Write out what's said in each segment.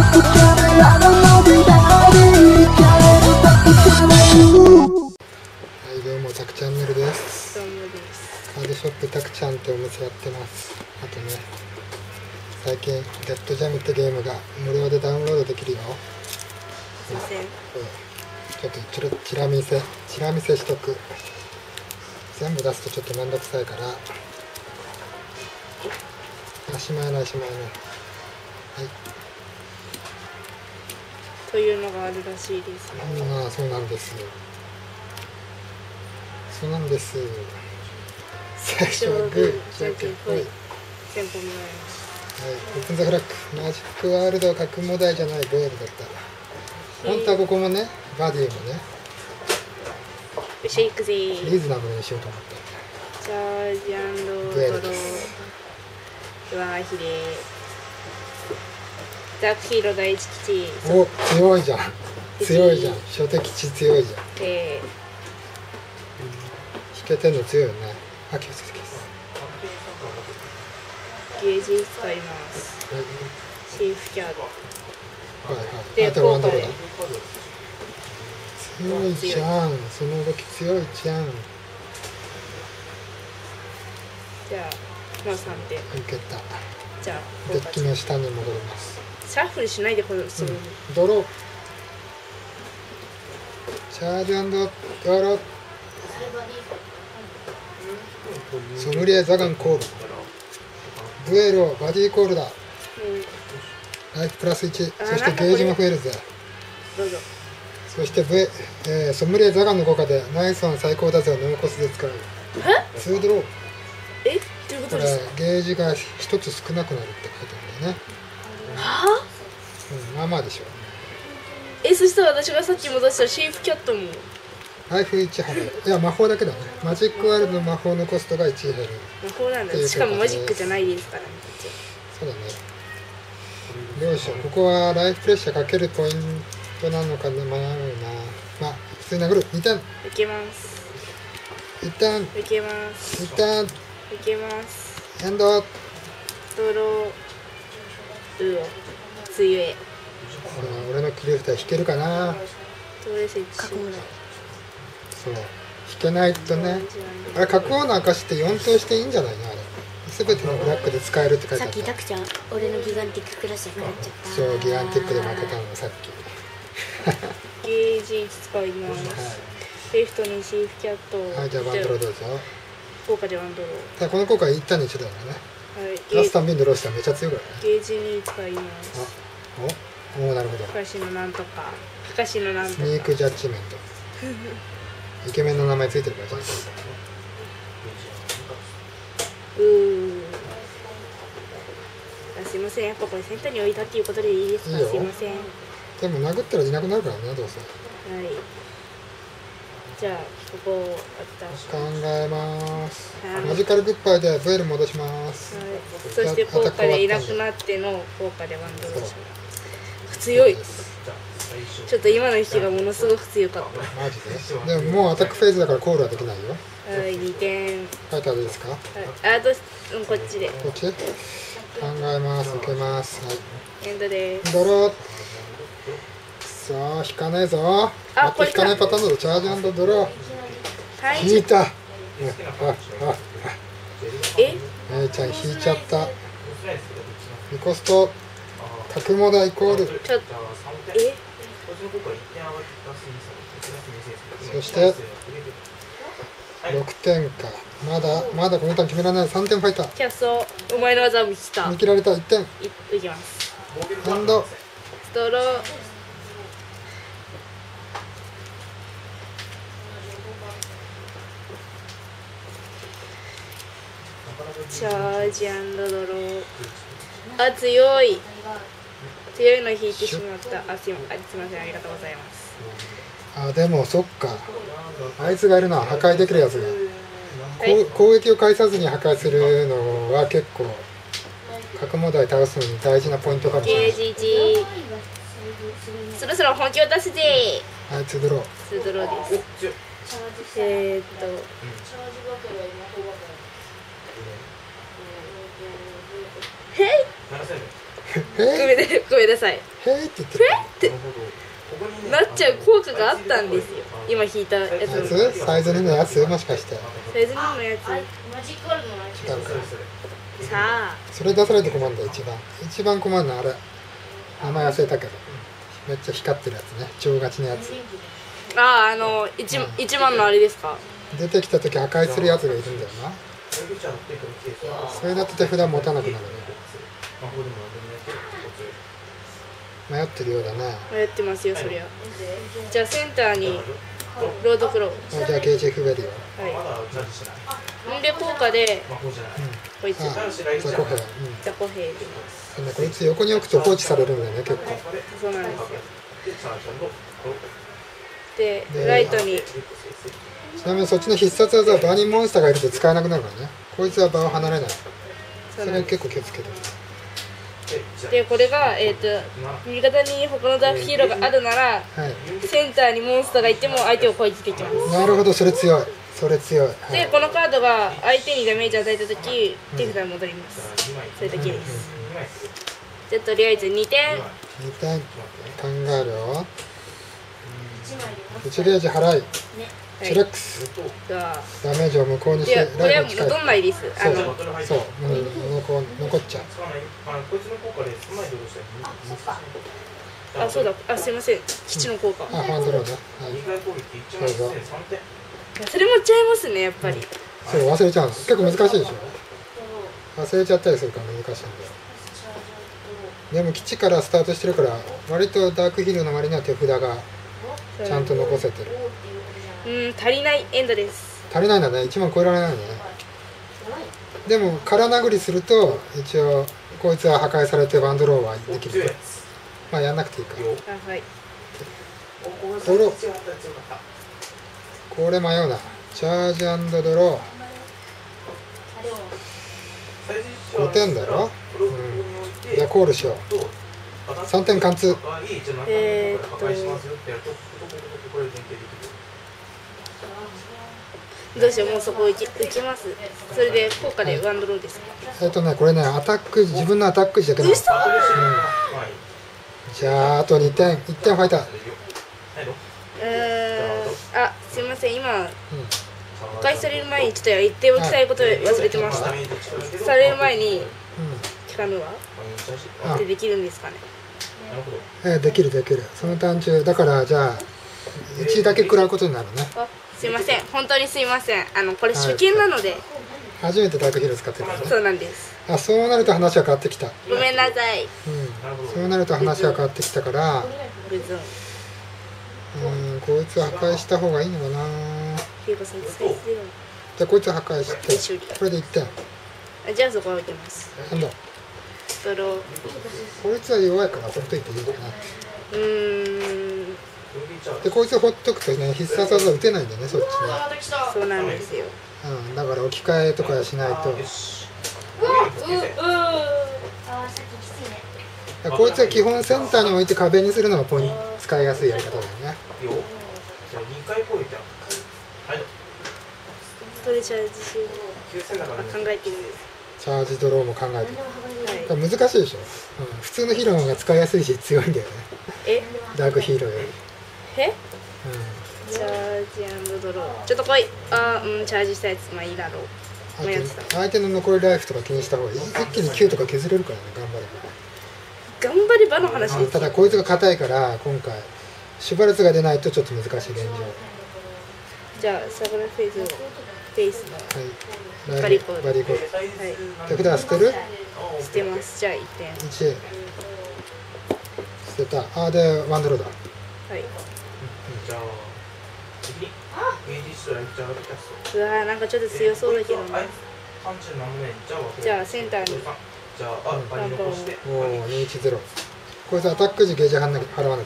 はい、どうも、たくチャンネルです。カードショップたくちゃんってお店やってます。あとね、最近デッドジャムってゲームが無料でダウンロードできるよ。すいません。ちょっとチラ見せしとく。全部出すとちょっとめんどくさいから。あ、しまえない。はい。というのがあるらしいですね。あ、そうなんです。最初はグー、じゃんけんぽい。テンポもらいます。はい、オープンザフラッグ、マジックワールドは格も題じゃないゴールだった。本当はここもね、バディもね。よし、行くぜ。リーズナブルにしようと思った。じゃあ、ジャンロードロー。うわー、ひでー。ザクヒーロー第一基地。お、強いじゃん。初手基地強いじゃん。引けてんの強いよね。あ、気をつけて。ゲージ使います。シーフキャード。はいはい。あとワンドローだ。強いじゃん。その動き強いじゃん。じゃあ、まあ3点。受けた。じゃあ、デッキの下に戻ります。シャッフルしないでこれする、ドロー。チャージ&ドロー。ソムリエザガンコール。デュエルをバディコールだ。ライフプラス1、そしてゲージも増えるぜ。どうぞ。そしてソムリエザガンの効果でナイソン最高打数をノーコスで使う。2ドロー。え、どういうことですか？これゲージが1つ少なくなるって書いてあるんだよね。はぁ、うん、まあまあでしょう。そしたら私がさっきも出したシーフキャットもライフ1減る。いや、魔法だけだね。マジックワールドの魔法のコストが1減る。魔法なんだ。しかもマジックじゃないですからね。そうだね。両者ここはライフプレッシャーかけるポイントなのか悩むな。まあ普通に殴る。2点。いけます。1点。いけます。2点。いけます。エンドドロー。俺のクリフター引けるかな。そう、引けないとね。あれ、角王の証って4等していいんじゃないの。あれ全てのブラックで使えるって書いてあった。さっきタクちゃん、俺のギガンティッククラッシュ食らっちゃった。そう、ギガンティックで負けたのさっき。ゲージ使います。レフトにシーフキャット。はい、じゃあワンドローどうぞ。効果でワンドロー。この効果は一旦に1だよね。ラスタンビンドローしたらめちゃ強いからね。ゲージに使います。おお、なるほど。かしのなんとかスニークジャッジメント。イケメンの名前ついてるから。すいません、やっぱこれセンターに置いたっていうことでいいですか。すいません。でも殴ったらいなくなるからね、どうせ。はい、じゃあここを考えます。マジカルグッバイでブエル戻します。そして効果でいなくなっての効果でワンドローします。強い。ちょっと今の引きがものすごく強かった。マジで。でももうアタックフェーズだからコールはできないよ。はい、2点。書いてあるですか。あと、こっちでこっち考えます。受けます。はい、エンドです。ドロー。そう、引かないぞ。あ、これ引かないパターンだ。チャージ&ドロー。引いた。え、めいちゃん引いちゃった。リコスト角もだイコール。ちょっと、え、そして6点か。まだこのターン決められない。3点。ファイターキャッソー。お前の技を見つけた。見切られた。1点。いきます。ハンドドロー。チャージ&ドロー。あ、強いの引いてしまった。すいません、ありがとうございます。あ、でもそっか、あいつがいるのは破壊できるやつが、はい、攻撃を返さずに破壊するのは結構角も台倒すのに大事なポイントかもしれない。そろそろ本気を出すぜ。はい、2ドロー。2ドローです。ごめんなさい。ってなっちゃう効果があったんですよ。今引いたやつ、サイズ2のやつ、もしかしてサイズ2のやつ違うか。さあそれ出されて困るんだ。一番困るのはあれ、名前忘れたけどめっちゃ光ってるやつね、超ガチのやつ。ああ、1万のあれですか。出てきた時破壊するやつがいるんだよな。それだと手札持たなくなるね。迷ってるようだね。迷ってますよ、そりゃ。じゃあセンターにロードクロー。じゃあゲージ配るよ。はい。で効果でこいつ。じゃコヘイ。じゃコヘイ入れます。こいつ横に置くと放置されるんだよね、結構。そうなんですよ。でライトに。ちなみにそっちの必殺技は場にモンスターがいると使えなくなるからね。こいつは場を離れない。それ結構気をつけてる。でこれが、味方に他のダークヒーローがあるなら、はい、センターにモンスターがいても相手を攻撃できます。なるほど、それ強い、それ強い。で、このカードが相手にダメージを与えたとき、手札に戻ります。それだけです。じゃあとりあえず2点考えるよ。1ゲージ払い、シレックスダメージを無効にして、これは戻んないです。そう、残っちゃう。あ、そうだ、あ、すいません、基地の効果。あ、ハンドロード。それもちゃいますね、やっぱり。そう、忘れちゃう。結構難しいでしょ。忘れちゃったりするから難しいんだよ。でも基地からスタートしてるから割とダークヒーローの割には手札がちゃんと残せてる。足りないエンドです。足りないんだね、1万超えられないんだね。でも空殴りすると一応こいつは破壊されてワンドローはできる。まあやんなくていいか。ドロー、これ迷うな。チャージ&ドロー5点だろ。じゃあコールしよう。3点貫通。どうしよう、もうそこ行きます。それで効果でワンドローです。これね、アタック、自分のアタック時だけど。じゃああと2点、1点ファイター。あ、すいません、今破壊される前にちょっと言っておきたいことを忘れてました。される前に効かぬはってできるんですかね。できるできる、その単中だから。じゃあ1だけ食らうことになるね。すいません、本当にすいません。これ初見なので。初めてダークヒーロー使ってるからね。そうなんです。あ、そうなると話は変わってきた。ごめんなさい。そうなると話は変わってきたから、こいつは破壊した方がいいのかな。じゃあこいつは破壊して、これで1点。じゃあそこは置きます。なんだこいつは弱いからほっといていいのかな。でこいつ放っとくとね、必殺技打てないんだよね、そっちは。そうなんですよ。だから置き換えとかしないと。こいつは基本センターに置いて壁にするのがポイント、使いやすいやり方だよね。チャージドローも考えてる。難しいでしょ。普通のヒーローの方が使いやすいし強いんだよね。ダークヒーローより。チャージ&ドロー、ちょっと来い。チャージしたやつ、まあいいだろう。相手の残りライフとか気にした方がいい。一気に9とか削れるからね、頑張ればの話です。ただこいつが硬いから今回シュバルツが出ないとちょっと難しい現状。じゃあサグラフェイズをフェイスの、はい、バリコード、はい、手札は捨てる？捨てます。じゃあ1点。1捨てた。あーでワンドローだ。はい。うわー、なんかちょっと強そうだけどね。じゃあセンターに210。こいつアタック時ゲージ払わなきゃいけないんだよね。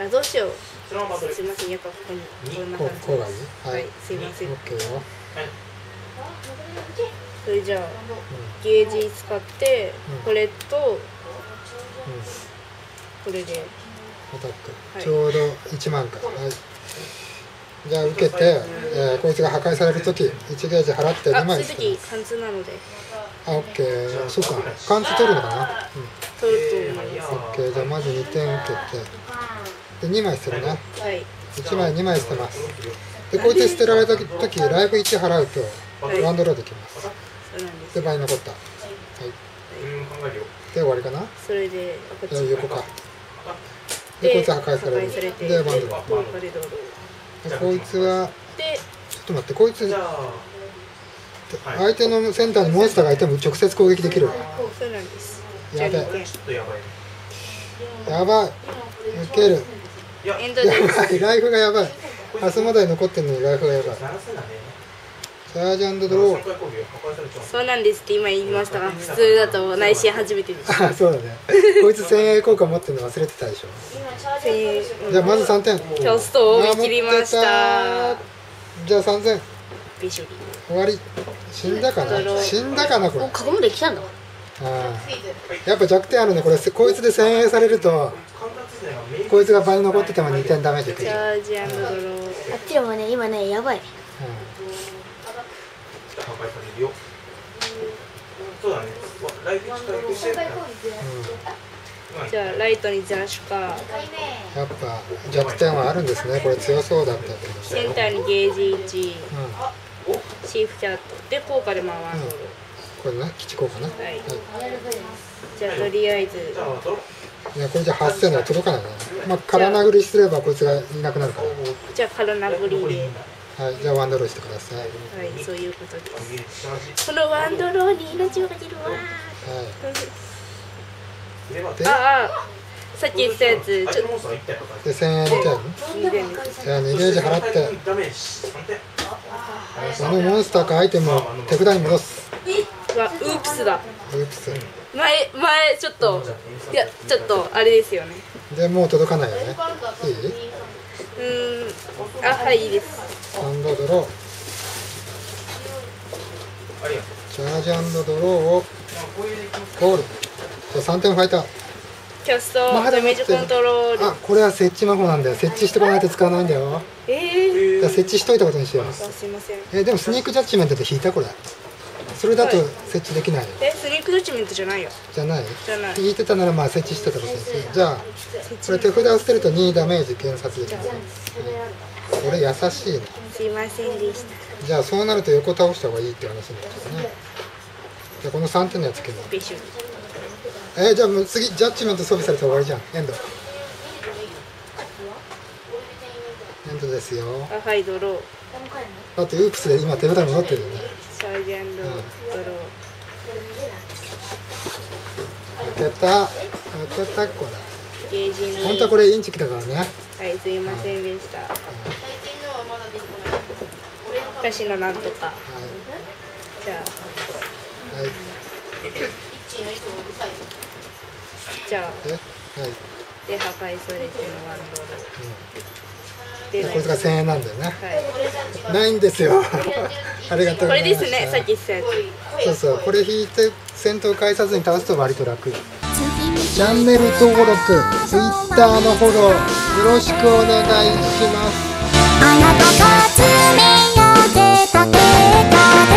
あ、どうしよう。すいません、やっぱここにこんな感じ。はい、すいません。それじゃあゲージ使ってこれとこれでアタック、ちょうど1万か。じゃあ受けて、こいつが破壊されるとき1ゲージ払って2枚。あ、そういうとき貫通なので。あ、オッケー。そうか、貫通取るのかな。まず2点受けてで2枚捨てるね、1枚2枚捨てます。でこうやって捨てられた時ライフ1払うとワンドローできます。で倍残った。はい、で終わりかな。それで横か。でこいつ破壊される。でワンドロー。でこいつはちょっと待って、こいつ相手のセンターにモンスターがいても直接攻撃できる。やばい。やばい。受ける。やばい。ライフがやばい。明日まで残ってるのにライフがやばい。チャージ&ドロー。そうなんですって今言いましたが、普通だと内心初めてです。あ、そうだね。こいつ1000円効果持ってるの忘れてたでしょ。じゃあまず3点。キャストを見切りました。じゃあ3000。終わり。死んだかな。死んだかなこれ。過去もできたんだ。やっぱ弱点あるねこれ。こいつで1000円されるとこいつが場に残ってても2点ダメージくる。あっちもね今ねやばい。じゃあライトにジャッシュか。やっぱ弱点はあるんですねこれ。強そうだったけどセンターにゲージ1シーフチャットで効果で回る。これな、基地効果な。じゃあとりあえずいやこれじゃ8000は届かないね。まあ空殴りすればこいつがいなくなるから。じゃあ空殴りで、はい、じゃあワンドローしてください。はい、そういうことです。このワンドローに命をかけるわ。はいああ、さっき言ったやつちょっとで1000円2点じゃあ2ゲージ払って、あのモンスターかアイテムを手札に戻す。ウープスだ。前ちょっといやちょっとあれですよね。でもう届かないよね。いい？あ、はい、いいです。アンドドロー、チャージアンドドローをゴール。じゃあ3点ファイターキャストダメージコントロール。あ、これは設置魔法なんだよ。設置してこないと使わないんだよ。じゃあ設置しといたことにしよう。すいません。でもスニークジャッジメントで引いたこれ。それだと設置できないよ。スニークジャッジメントじゃないよ。じゃない。引いてたならまあ設置してたことにする。じゃあこれ手札を捨てると2ダメージ減殺できます。これ優しいね。すいませんでした。じゃあそうなると横倒した方がいいって話になったね。じゃあこの3点のやつける。じゃあもう次ジャッジメント装備されて終わりじゃん。エンド。エンドですよ。あ、はい、ドロー。だってウープスで今手札に戻ってるよね。チャージ&ドロー。開けた。開けたこれ。本当はこれインチキだからね。はい、すいませんでした。私のなんとか。はい。じゃあ。はい。じゃあ。はい。で破壊されてのワンドロー。こいつが1000円なんだよね。ないんですよ。ありがとうございます。これですね、さっき言ったやつ。そうそう、これ引いて戦闘介さずに倒すと割と楽。チャンネル登録、Twitter のフォローよろしくお願いします。あなたが爪を出かけた。